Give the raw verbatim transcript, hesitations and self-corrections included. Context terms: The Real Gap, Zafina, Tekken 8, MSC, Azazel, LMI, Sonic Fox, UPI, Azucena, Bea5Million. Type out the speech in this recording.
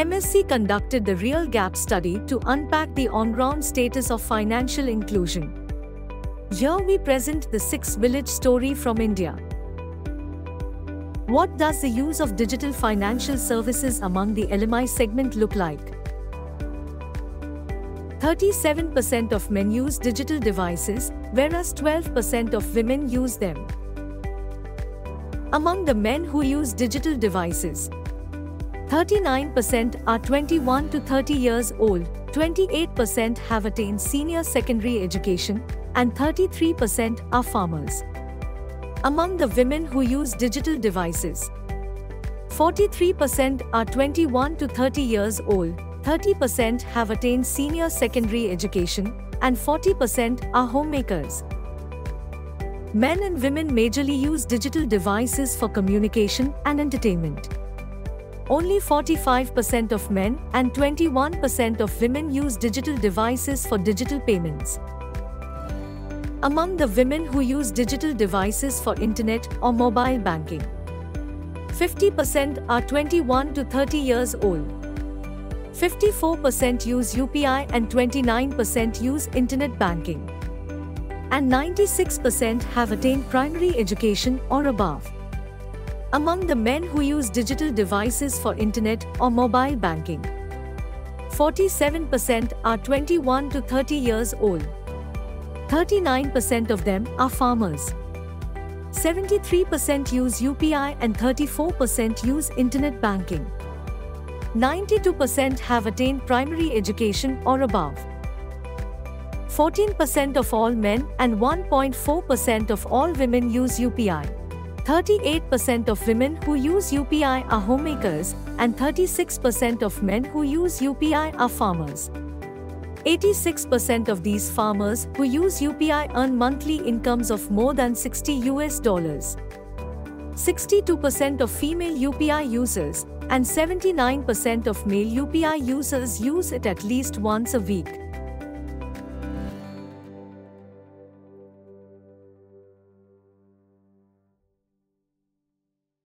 M S C conducted the Real Gap Study to unpack the on-ground status of financial inclusion. Here we present the sixth village story from India. What does the use of digital financial services among the L M I segment look like? thirty-seven percent of men use digital devices, whereas twelve percent of women use them. Among the men who use digital devices, thirty-nine percent are twenty-one to thirty years old, twenty-eight percent have attained senior secondary education, and thirty-three percent are farmers. Among the women who use digital devices, forty-three percent are twenty-one to thirty years old, thirty percent have attained senior secondary education, and forty percent are homemakers. Men and women majorly use digital devices for communication and entertainment. Only forty-five percent of men and twenty-one percent of women use digital devices for digital payments. Among the women who use digital devices for internet or mobile banking, fifty percent are twenty-one to thirty years old. fifty-four percent use U P I and twenty-nine percent use internet banking. And ninety-six percent have attained primary education or above. Among the men who use digital devices for internet or mobile banking, forty-seven percent are twenty-one to thirty years old. thirty-nine percent of them are farmers. seventy-three percent use U P I and thirty-four percent use internet banking. ninety-two percent have attained primary education or above. fourteen percent of all men and one point four percent of all women use U P I. thirty-eight percent of women who use U P I are homemakers, and thirty-six percent of men who use U P I are farmers. eighty-six percent of these farmers who use U P I earn monthly incomes of more than sixty U S dollars. sixty-two percent of female U P I users and seventy-nine percent of male U P I users use it at least once a week.